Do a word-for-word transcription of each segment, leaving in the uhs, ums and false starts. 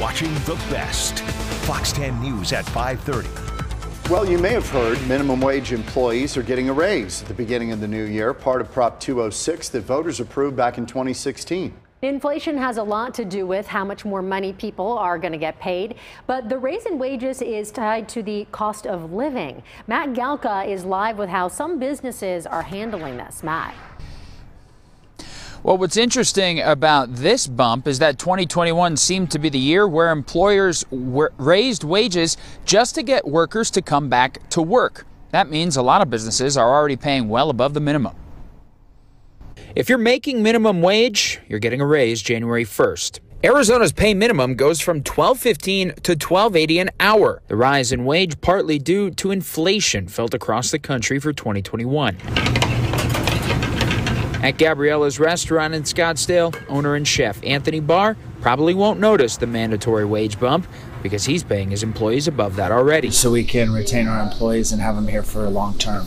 watching the best. Fox ten News at five thirty. Well, you may have heard minimum wage employees are getting a raise at the beginning of the new year, part of Prop two oh six that voters approved back in twenty sixteen. Inflation has a lot to do with how much more money people are going to get paid, but the raise in wages is tied to the cost of living. Matt Galka is live with how some businesses are handling this. Matt. Well, what's interesting about this bump is that twenty twenty-one seemed to be the year where employers raised wages just to get workers to come back to work. That means a lot of businesses are already paying well above the minimum. If you're making minimum wage, you're getting a raise January first. Arizona's pay minimum goes from twelve fifteen to twelve eighty an hour. The rise in wage partly due to inflation felt across the country for twenty twenty-one. At Gabriella's restaurant in Scottsdale, owner and chef Anthony Barr probably won't notice the mandatory wage bump because he's paying his employees above that already. So we can retain our employees and have them here for a long term.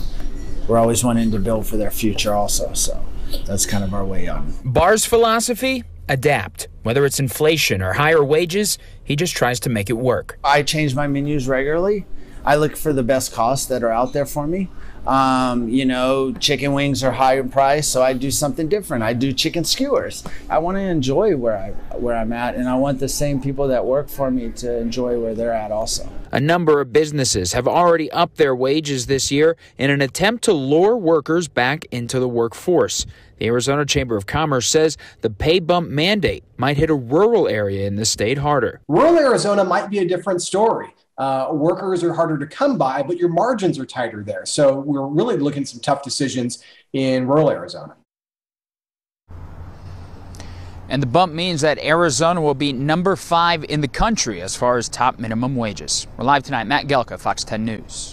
We're always wanting to build for their future also, so that's kind of our way on. Barr's philosophy, adapt. Whether it's inflation or higher wages, he just tries to make it work. I change my menus regularly. I look for the best costs that are out there for me. Um, you know, chicken wings are high in price, so I do something different. I do chicken skewers. I want to enjoy where, I, where I'm at, and I want the same people that work for me to enjoy where they're at also. A number of businesses have already upped their wages this year in an attempt to lure workers back into the workforce. The Arizona Chamber of Commerce says the pay bump mandate might hit a rural area in the state harder. Rural Arizona might be a different story. Uh, workers are harder to come by, but your margins are tighter there. So we're really looking at some tough decisions in rural Arizona. And the bump means that Arizona will be number five in the country as far as top minimum wages. We're live tonight. Matt Galka, Fox ten News.